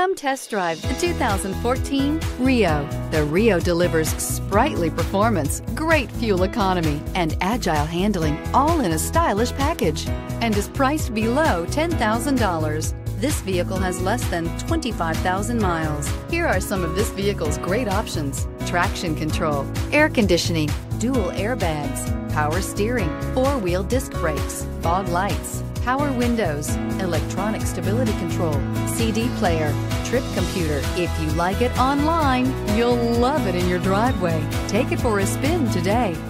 Come test drive the 2014 Rio. The Rio delivers sprightly performance, great fuel economy, and agile handling, all in a stylish package, and is priced below $10,000. This vehicle has less than 25,000 miles. Here are some of this vehicle's great options: traction control, air conditioning, dual airbags, power steering, four-wheel disc brakes, fog lights, power windows, electronic stability control, CD player, trip computer. If you like it online, you'll love it in your driveway. Take it for a spin today.